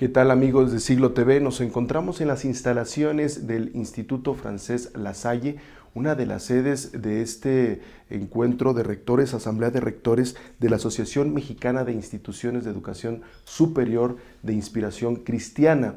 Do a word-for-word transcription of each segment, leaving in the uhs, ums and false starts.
¿Qué tal, amigos de Siglo T V? Nos encontramos en las instalaciones del Instituto Francés La Salle, una de las sedes de este encuentro de rectores, asamblea de rectores de la Asociación Mexicana de Instituciones de Educación Superior de Inspiración Cristiana.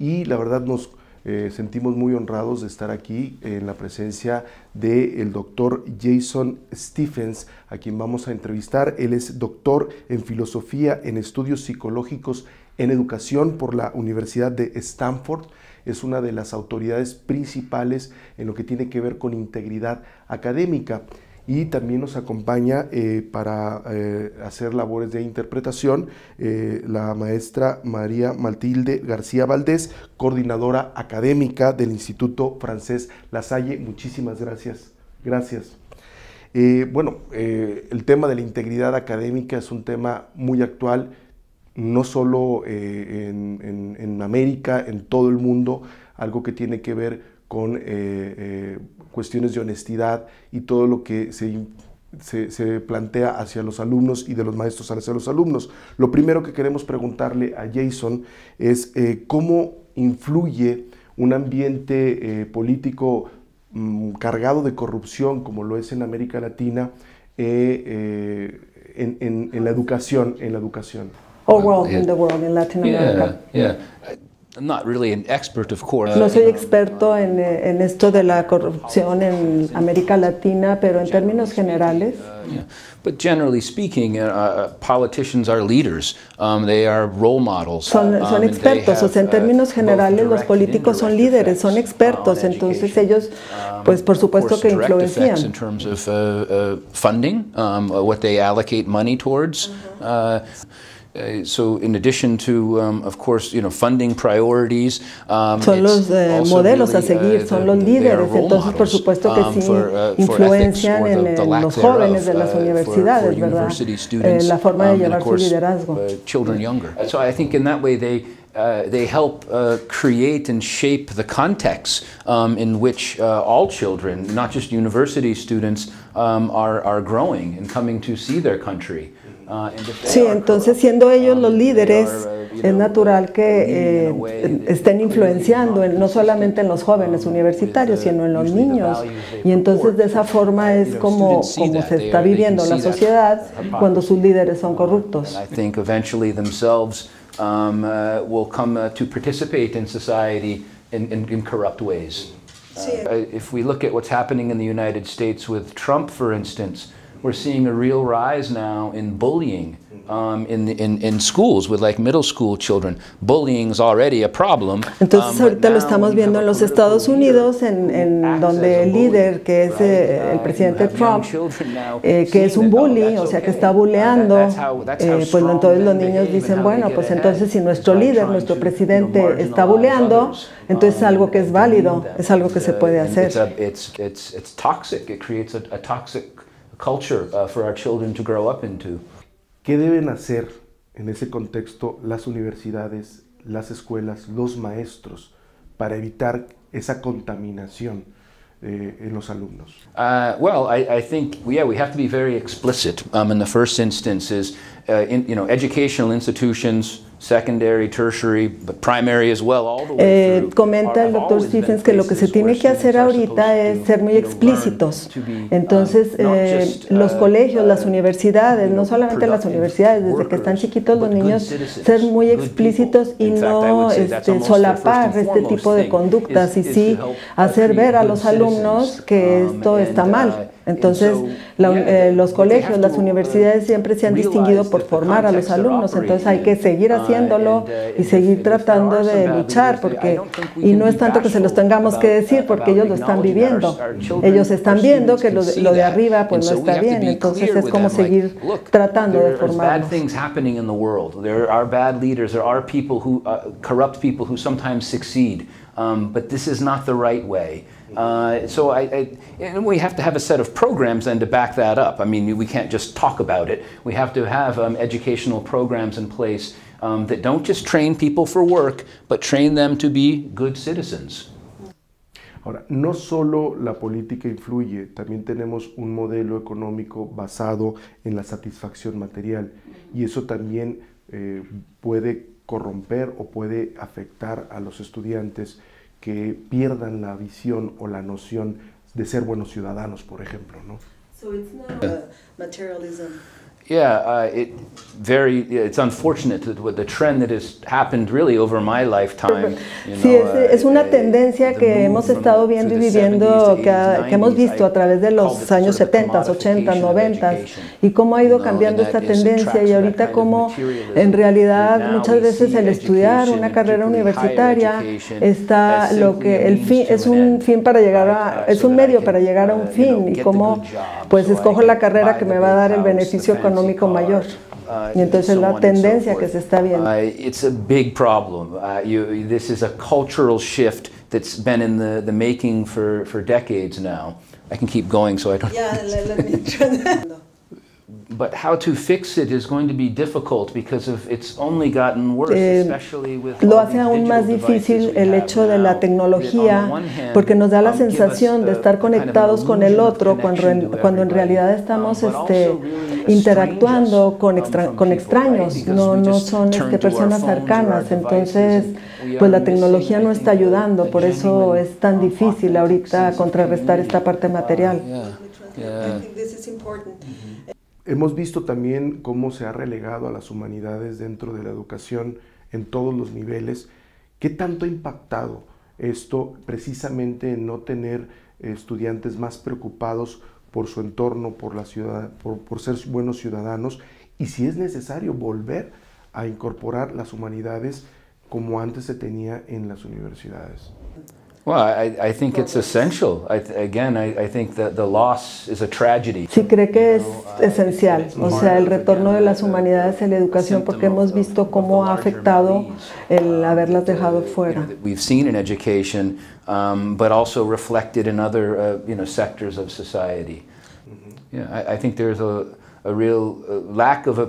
Y la verdad nos eh, sentimos muy honrados de estar aquí eh, en la presencia del doctor Jason Stephens, a quien vamos a entrevistar. Él es doctor en filosofía, en estudios psicológicos, en educación por la Universidad de Stanford. Es una de las autoridades principales en lo que tiene que ver con integridad académica, y también nos acompaña eh, para eh, hacer labores de interpretación eh, la maestra María Matilde García Valdés, coordinadora académica del Instituto Francés La Salle. Muchísimas gracias. Gracias. Eh, bueno, eh, el tema de la integridad académica es un tema muy actual, no solo eh, en, en, en América, en todo el mundo, algo que tiene que ver con eh, eh, cuestiones de honestidad y todo lo que se, se, se plantea hacia los alumnos y de los maestros hacia los alumnos. Lo primero que queremos preguntarle a Jason es eh, cómo influye un ambiente eh, político mm, cargado de corrupción, como lo es en América Latina, eh, eh, en, en, en la educación, en la educación. Oh, well, in the world, in Latin America. Yeah, yeah. I'm not really an expert, of course. No soy experto en, en esto de la corrupción en América Latina, pero en términos generales. Uh, yeah. But generally speaking, uh, politicians are leaders. Um, they are role models. Son, son expertos. O sea, en términos generales, los políticos son líderes, son expertos. Entonces ellos, pues, por supuesto que influencian. In terms of uh, uh, funding, um, what they allocate money towards. Uh, Uh, so, in addition to, um, of course, you know, funding priorities, um, son los eh, modelos really, a seguir, uh, son los líderes. Entonces, por supuesto que um, sí for, uh, influencian en the, the los jóvenes de las uh, universidades, for, for ¿verdad? Eh, la forma de um, llevar course, su liderazgo. Uh, children younger. So, I think in that way they. Uh, they help uh, create and shape the context um, in which uh, all children, not just university students, um, are, are growing and coming to see their country. Uh, and if they sí, entonces siendo ellos los líderes, are, uh, you know, es natural que eh, estén influenciando en, no solamente en los jóvenes universitarios, sino en los niños. Y entonces de esa forma es como, como se está viviendo la sociedad cuando sus líderes son corruptos. I think eventually themselves Um, uh, will come uh, to participate in society in, in, in corrupt ways. Uh, if we look at what's happening in the United States with Trump, for instance, we're seeing a real rise now in bullying um, in, the, in, in schools with like middle school children. Bullying is already a problem. Entonces um, ahorita lo estamos viendo en los Estados Unidos, en, en donde el líder, que es eh, el presidente Trump, eh, que es un bully, o sea que está bulleando, eh, pues entonces los niños dicen, bueno, pues entonces si nuestro líder, nuestro presidente está bulleando, entonces es algo que es válido, es algo que se puede hacer. It's toxic. It creates a toxic culture uh, for our children to grow up into. ¿Qué deben hacer en ese contexto las universidades, las escuelas, los maestros para evitar esa contaminación eh, en los alumnos? Uh, well, I, I think yeah, we have to be very explicit. Um, in the first instance, is uh, in, you know, educational institutions. Secondary, tertiary, but primary as well, all the way through. Eh, comenta el doctor Stephens que lo que se tiene que hacer ahorita es ser muy explícitos. Entonces, eh, los colegios, las universidades, no solamente las universidades, desde que están chiquitos los niños, ser muy explícitos y no este, solapar este tipo de conductas, y sí hacer ver a los alumnos que esto está mal. Entonces, la, eh, los colegios, las universidades siempre se han distinguido por formar a los alumnos, entonces hay que seguir haciéndolo y seguir tratando de luchar, porque y no es tanto que se los tengamos que decir, porque ellos lo están viviendo. Ellos están viendo que lo de, lo de arriba pues no está bien, entonces es como seguir tratando de formarlos. There are bad leaders, there are people who uh, corrupt people who sometimes succeed. Um, but this is not the right way. Uh, so I, I, and we have to have a set of programs then to back that up. I mean, we can't just talk about it. We have to have um, educational programs in place um, that don't just train people for work, but train them to be good citizens. Ahora, no solo la política influye, también tenemos un modelo económico basado en la satisfacción material, y eso también eh, puede corromper o puede afectar a los estudiantes que pierdan la visión o la noción de ser buenos ciudadanos, por ejemplo, ¿no? So it's not a materialism. Yeah, uh, it very. It's unfortunate that with the trend that has happened really over my lifetime. You know, sí, es, es una tendencia que hemos estado viendo y viviendo, que, que hemos visto a través de los años setenta, ochenta, noventa, y cómo ha ido cambiando esta tendencia, y ahorita cómo en realidad muchas veces el estudiar una carrera universitaria está lo que el fin es un fin para llegar a es un medio para llegar a un fin, y cómo pues escojo la carrera que me va a dar el beneficio económico mayor. Y entonces la tendencia que se está viendo. It's a big problem. Uh, you, this is a cultural shift that's been in the, the making for, for decades now. I can keep going so I don't... Yeah, let me try that. But how to fix it is going to be difficult because of it's only gotten worse, especially with lo hace aún más difícil el hecho de la tecnología, porque nos da la sensación de estar conectados con el otro cuando en, cuando en realidad estamos este, interactuando con, extra, con extraños, no, no son este, personas cercanas. Entonces pues la tecnología no está ayudando, por eso es tan difícil ahorita contrarrestar esta parte material. Hemos visto también cómo se ha relegado a las humanidades dentro de la educación en todos los niveles. ¿Qué tanto ha impactado esto precisamente en no tener estudiantes más preocupados por su entorno, por la ciudad, por, por ser buenos ciudadanos? Y si es necesario volver a incorporar las humanidades como antes se tenía en las universidades. Well, I, I think it's essential. I, again, I, I think that the loss is a tragedy. Sí, creo que es esencial, o sea, el retorno de las humanidades en la educación, porque hemos visto cómo ha afectado el haberlas dejado fuera. We've seen in education, um, but also reflected in other, uh, you know, sectors of society. Yeah, I, I think there's a. a real lack of a,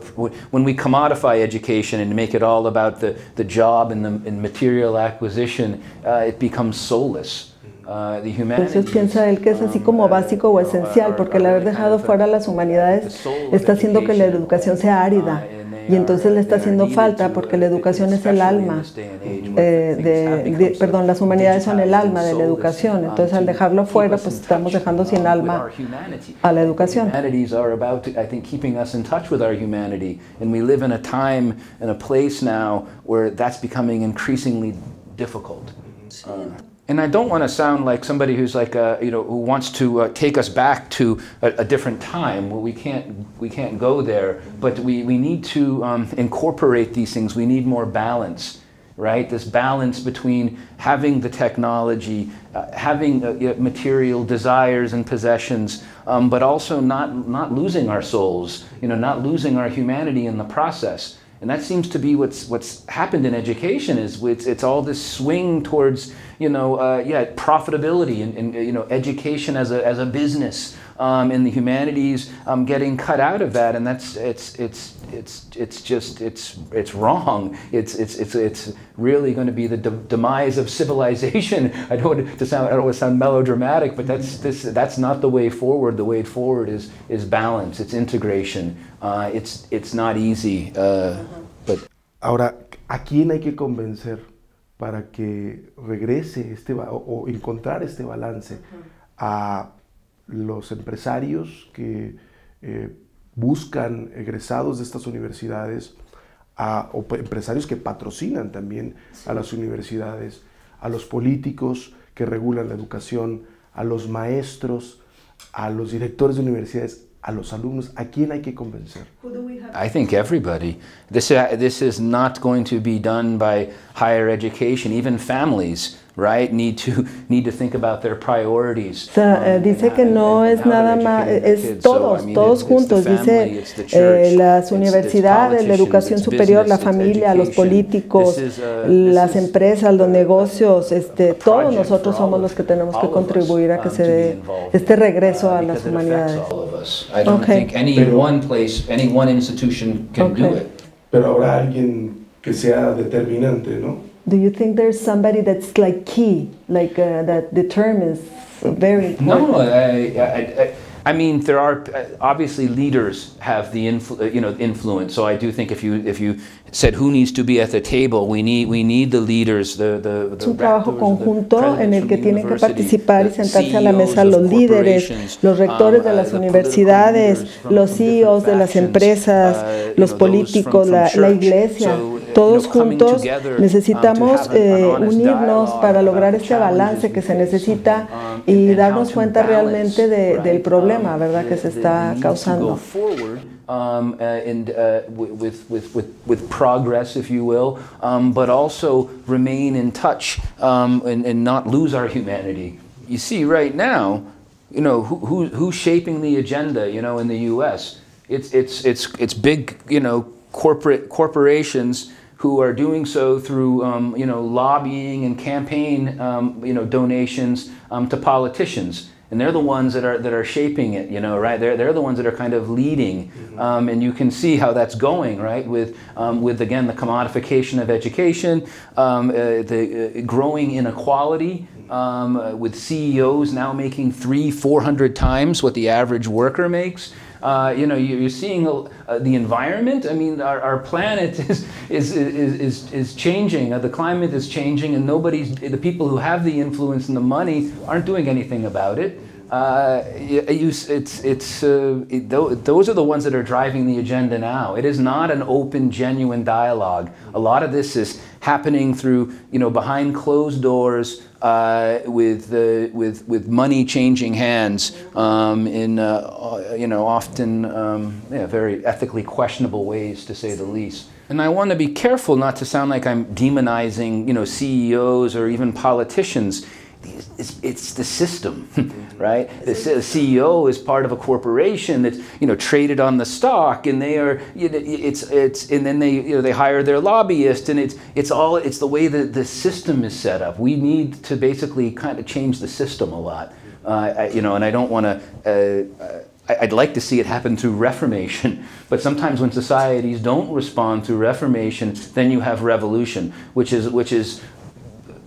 when we commodify education and make it all about the the job and the and material acquisition, uh, it becomes soulless. Uh, the humanities, Entonces piensa él que es así como básico o esencial, porque el haber dejado fuera las humanidades está haciendo que la educación sea árida. Y entonces le está haciendo falta, porque la educación es el alma, eh, de, de, perdón, las humanidades son el alma de la educación. Entonces al dejarlo fuera, pues estamos dejando sin alma a la educación. And I don't want to sound like somebody who's like, uh, you know, who wants to uh, take us back to a, a different time. Well, we can't, we can't go there, but we, we need to um, incorporate these things. We need more balance, right? This balance between having the technology, uh, having uh, material desires and possessions, um, but also not, not losing our souls, you know, not losing our humanity in the process. And that seems to be what's what's happened in education is it's, it's all this swing towards, you know, uh, yeah, profitability and, and you know, education as a as a business, um, and the humanities um, getting cut out of that, and that's it's it's it's it's just it's it's wrong. It's it's it's it's really going to be the de demise of civilization. I don't want to sound I don't want to sound melodramatic, but that's this that's not the way forward. The way forward is is balance. It's integration. Uh, it's it's not easy. Uh, Ahora, ¿a quién hay que convencer para que regrese este o encontrar este balance? ¿A los empresarios que eh, buscan egresados de estas universidades, a o empresarios que patrocinan también a las universidades, a los políticos que regulan la educación, a los maestros, a los directores de universidades, a los alumnos? ¿A quién hay que convencer? I think everybody. This, uh, this is not going to be done by higher education. Even families, right, need to need to think about their priorities. O sea, dice que no es nada más, es todos, todos juntos. Dice eh, las universidades, la educación superior, la familia, los políticos, las empresas, los negocios, este, todos nosotros somos los que tenemos que contribuir a que se dé este regreso a las humanidades. I don't okay. think any pero, one place, any one institution can okay. do it. Pero habrá alguien que sea determinante, ¿no? Do you think there's somebody that's like key, like uh, that determines very important? No, I, I, I, I mean, there are obviously leaders have the influ you know influence. So I do think if you if you said who needs to be at the table, we need we need the leaders, the the, the, un trabajo conjunto en el que tienen que participar y sentarse a la mesa los líderes, los rectores de las universidades, los C E Os de las empresas, los políticos, la, la iglesia. Todos juntos necesitamos eh, unirnos para lograr este balance que se necesita y darnos cuenta realmente de, del problema, ¿verdad?, que se está causando. Um, uh, and uh, with, with, with, with progress, if you will, um, but also remain in touch um, and, and not lose our humanity. You see, right now, you know, who, who, who's shaping the agenda, you know, in the U S? It's, it's, it's, it's big, you know, corporate corporations who are doing so through, um, you know, lobbying and campaign, um, you know, donations um, to politicians. And they're the ones that are that are shaping it, you know, right? They're they're the ones that are kind of leading, um, and you can see how that's going, right? With um, with again the commodification of education, um, uh, the uh, growing inequality, um, uh, with C E Os now making three, four hundred times what the average worker makes. Uh, you know, you're seeing uh, the environment. I mean, our, our planet is is is is, is changing. Uh, the climate is changing, and nobody's the people who have the influence and the money aren't doing anything about it. Uh, you, it's it's uh, it, those are the ones that are driving the agenda now. It is not an open, genuine dialogue. A lot of this is happening through, you know, behind closed doors. Uh, with the with with money changing hands um, in uh, you know often um, yeah, very ethically questionable ways, to say the least. And I want to be careful not to sound like I'm demonizing, you know, C E Os or even politicians. It's, it's the system, right? The C E O is part of a corporation that's, you know, traded on the stock, and they are, you know, it's it's and then they, you know, they hire their lobbyist, and it's it's all it's the way that the system is set up. We need to basically kind of change the system a lot, uh, I, you know. And I don't want to. Uh, uh, I'd like to see it happen through reformation, but sometimes when societies don't respond through reformation, then you have revolution, which is which is.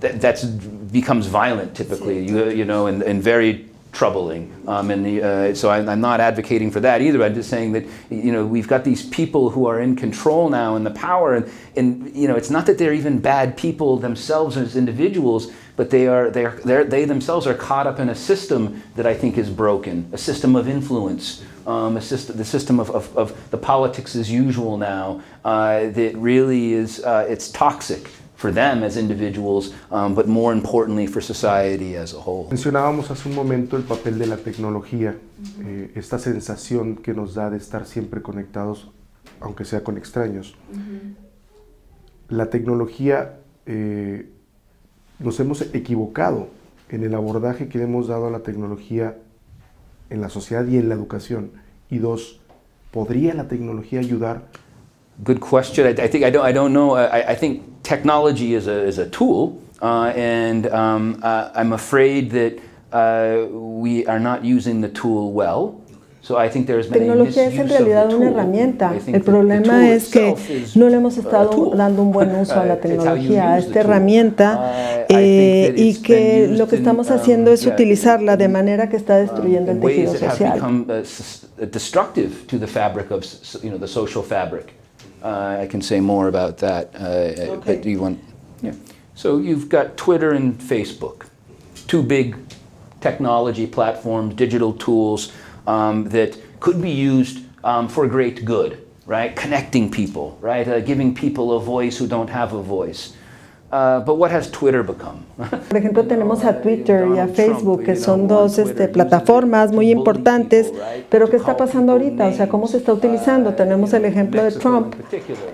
That that's, becomes violent typically, you, you know, and, and very troubling. Um, and the, uh, so I, I'm not advocating for that either. I'm just saying that, you know, we've got these people who are in control now and the power, and, and you know, it's not that they're even bad people themselves as individuals, but they are they are they're, they themselves are caught up in a system that I think is broken, a system of influence. Um, a system, the system of, of, of the politics as usual now, uh, that really is, uh, it's toxic for them as individuals, um, but more importantly for society as a whole. Mencionábamos hace un momento el papel de la tecnología, eh, esta sensación que nos da de estar siempre conectados, aunque sea con extraños. La tecnología, eh, nos hemos equivocado en el abordaje que le hemos dado a la tecnología en la sociedad y en la educación. Y dos, ¿podría la tecnología ayudar? Good question. I, I think I don't. I don't know. I, I think technology is a is a tool, uh, and um, uh, I'm afraid that uh, we are not using the tool well. So I think there is many misuse of the tool. Tecnología es en realidad una herramienta. El problema es que no le hemos estado dando un buen uso a la tecnología, a esta herramienta, eh, y que lo que estamos haciendo es utilizarla de manera que está destruyendo el tejido social. Destructive to the fabric of, you know, the social fabric. Uh, I can say more about that, uh, okay. But do you want? Yeah. So you've got Twitter and Facebook, two big technology platforms, digital tools um, that could be used um, for great good, right? Connecting people, right? Uh, giving people a voice who don't have a voice. Uh, but what has Twitter become? Por ejemplo, tenemos a Twitter y a Facebook, que son dos este, plataformas muy importantes, pero ¿qué está pasando ahorita? O sea, ¿cómo se está utilizando? Tenemos el ejemplo de Trump,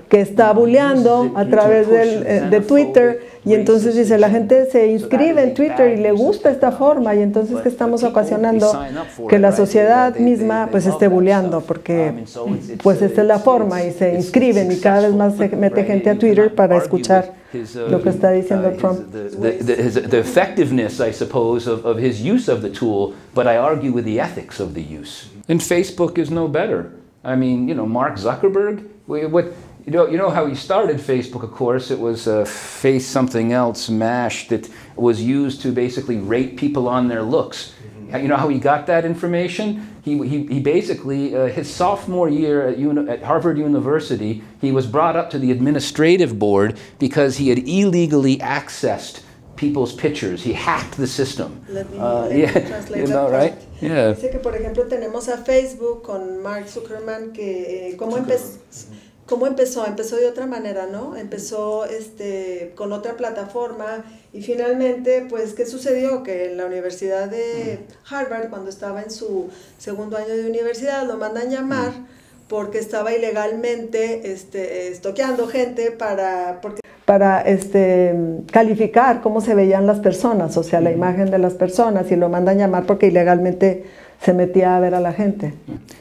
que está bulleando a través del, de Twitter, y entonces dice, la gente se inscribe en Twitter y le gusta esta forma, y entonces ¿qué estamos ocasionando? Que la sociedad misma pues esté bulleando, porque pues esta es la forma, y se inscriben, y cada vez más se mete gente a Twitter para escuchar lo que está diciendo Trump. The, his, the effectiveness, I suppose, of, of his use of the tool, but I argue with the ethics of the use. And Facebook is no better. I mean, you know, Mark Zuckerberg, we, what, you know, you know how he started Facebook, of course. It was uh, Face Something Else, MASH, that was used to basically rate people on their looks. You know how he got that information? He, he, he basically, uh, his sophomore year at, uni at Harvard University, he was brought up to the administrative board because he had illegally accessed people's pictures. He hacked the system. Let me, uh, let yeah, me translate you know, that right? Yeah. Dice que, por ejemplo, tenemos a Facebook con Mark Zuckerberg que, eh, ¿cómo empezó? ¿Cómo empezó? Empezó de otra manera, ¿no? Empezó este, con otra plataforma y finalmente, pues, ¿qué sucedió? Que en la Universidad de Harvard, cuando estaba en su segundo año de universidad, lo mandan llamar porque estaba ilegalmente este, estoqueando gente para, porque, para este, calificar cómo se veían las personas, o sea, la imagen de las personas, y lo mandan llamar porque ilegalmente se metía a ver a la gente.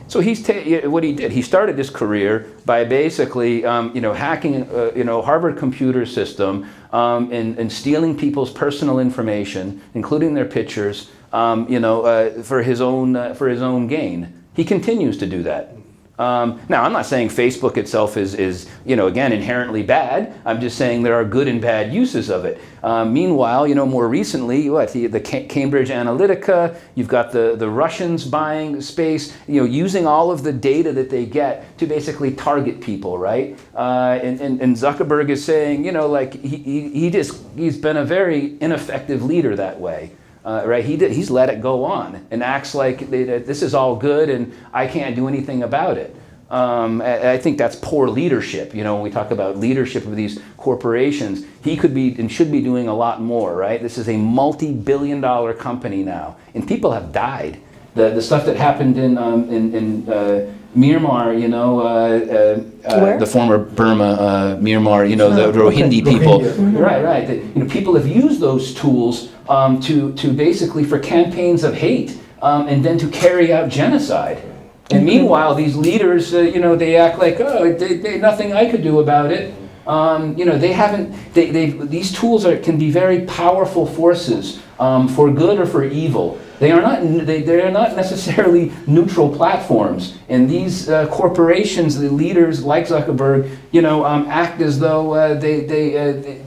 So he's ta what he did. He started his career by basically, um, you know, hacking, uh, you know, Harvard computer system um, and, and stealing people's personal information, including their pictures, um, you know, uh, for his own uh, for his own gain. He continues to do that. Um, now, I'm not saying Facebook itself is, is, you know, again, inherently bad. I'm just saying there are good and bad uses of it. Um, meanwhile, you know, more recently, what, the, the Cambridge Analytica, you've got the, the Russians buying space, you know, using all of the data that they get to basically target people, right? Uh, and, and, and Zuckerberg is saying, you know, like, he, he, he just, he's been a very ineffective leader that way. Uh, right, he did, he's let it go on and acts like they, that this is all good and I can't do anything about it. Um, I, I think that's poor leadership. You know, when we talk about leadership of these corporations, he could be and should be doing a lot more. Right, this is a multi-billion-dollar company now, and people have died. The the stuff that happened in um, in, in uh, Myanmar, you know, uh, uh, uh, the former Burma, uh, Myanmar, you know, oh, the Rohingya okay. people. Rohingya. Right, right. The, you know, people have used those tools um, to, to basically for campaigns of hate um, and then to carry out genocide. And meanwhile, these leaders, uh, you know, they act like, oh, they, they, nothing I could do about it. Um, you know, they haven't, they, they've, these tools are, can be very powerful forces um, for good or for evil. They are not, they, they are not necessarily neutral platforms. And these uh, corporations, the leaders like Zuckerberg, you know, um, act as though uh, they, they, uh, they,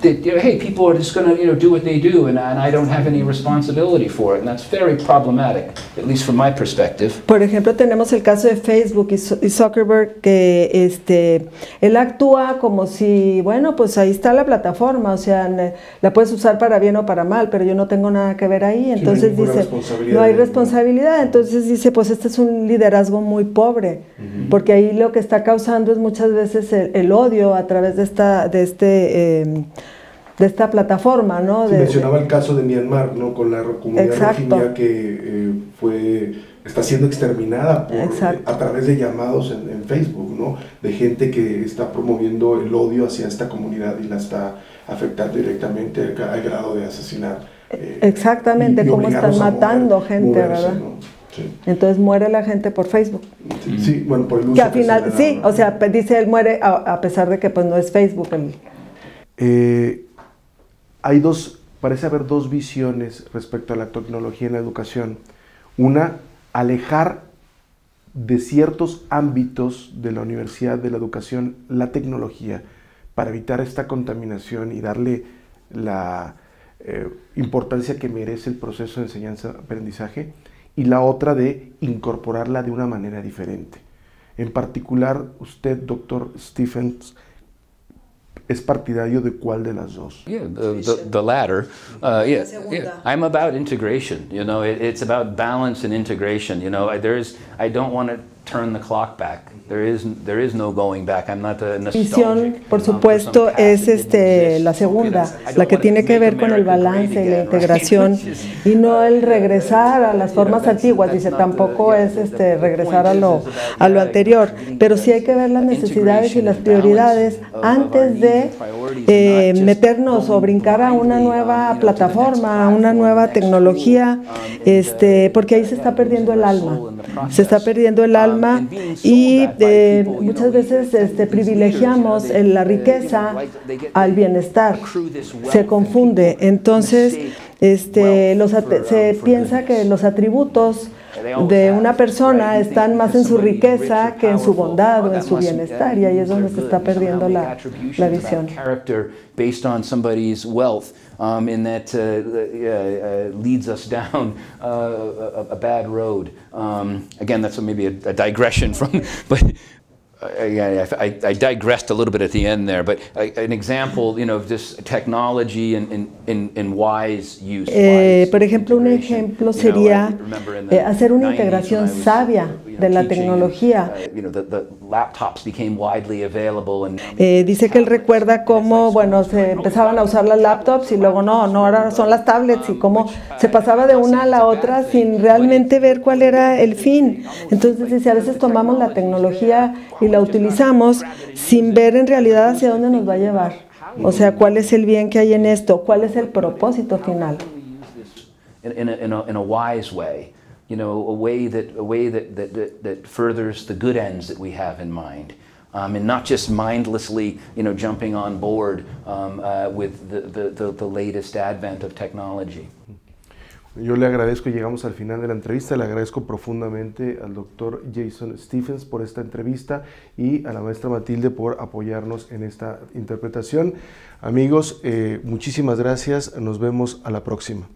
they you know, hey, people are just going to, you know, do what they do, and, and I don't have any responsibility for it. And that's very problematic, at least from my perspective. Por ejemplo, tenemos el caso de Facebook y Zuckerberg, que este, él actúa como si, bueno, pues ahí está la plataforma, o sea, la puedes usar para bien o para mal, pero yo no tengo nada que ver ahí. Entonces sí, no dice, no hay responsabilidad. Entonces dice, pues este es un liderazgo muy pobre, uh-huh. porque ahí lo que está causando es muchas veces el, el odio a través de esta, de este... Eh, de esta plataforma, ¿no? Se mencionaba el caso de Myanmar, ¿no? Con la comunidad rohingya que eh, fue, está siendo exterminada por, a través de llamados en, en Facebook, ¿no? De gente que está promoviendo el odio hacia esta comunidad y la está afectando directamente al, al grado de asesinar. Eh, Exactamente, y, y como están matando mover, gente, moverse, ¿verdad? ¿No? Sí. Entonces muere la gente por Facebook. Sí, sí, bueno, por el uso que al final, que sí, o sea, dice él muere a, a pesar de que pues no es Facebook. El, eh, Hay dos, parece haber dos visiones respecto a la tecnología en la educación. Una, alejar de ciertos ámbitos de la universidad, de la educación, la tecnología, para evitar esta contaminación y darle la eh, importancia que merece el proceso de enseñanza-aprendizaje. Y la otra, de incorporarla de una manera diferente. En particular, usted, doctor Stephens, ¿es partidario de cuál de las dos? Yeah, the, the, the latter. Uh, yeah, yeah. I'm about integration. You know, it, it's about balance and integration. You know, there's, I don't want to turn the clock back. There is, there is no going back. I'm not a nostalgic. Por supuesto, es este, la segunda, la que tiene que ver con el balance y la integración y no el regresar a las formas antiguas. Dice, tampoco es este, regresar a lo, a lo anterior, pero sí hay que ver las necesidades y las prioridades antes de eh, meternos o brincar a una nueva plataforma, a una nueva tecnología, este, porque ahí se está perdiendo el alma. Se está perdiendo el alma y eh, muchas veces este, privilegiamos la riqueza al bienestar, se confunde, entonces este, los se piensa que los atributos de una persona están más en su riqueza que en su bondad o en su bienestar, y ahí es donde se está perdiendo la, la visión. Um, and that uh, uh, uh, leads us down uh, a, a bad road. Um, again, that's maybe a, a digression from, but I, I, I digressed a little bit at the end there. But an example, you know, of this technology and in, in, in wise use. Eh, wise por ejemplo, un ejemplo sería eh, hacer una integración sabia de la tecnología. Eh, dice que él recuerda cómo, bueno, se empezaban a usar las laptops y luego no, no, ahora son las tablets, y cómo se pasaba de una a la otra sin realmente ver cuál era el fin. Entonces dice, a veces tomamos la tecnología y la utilizamos sin ver en realidad hacia dónde nos va a llevar. O sea, cuál es el bien que hay en esto, cuál es el propósito final. You know, a way that a way that that that furthers the good ends that we have in mind, um, and not just mindlessly, you know, jumping on board um, uh, with the, the the the latest advent of technology. Yo le agradezco, llegamos al final de la entrevista, le agradezco profundamente al doctor Jason Stephens por esta entrevista y a la maestra Matilde por apoyarnos en esta interpretación. Amigos, eh, muchísimas gracias, nos vemos a la próxima.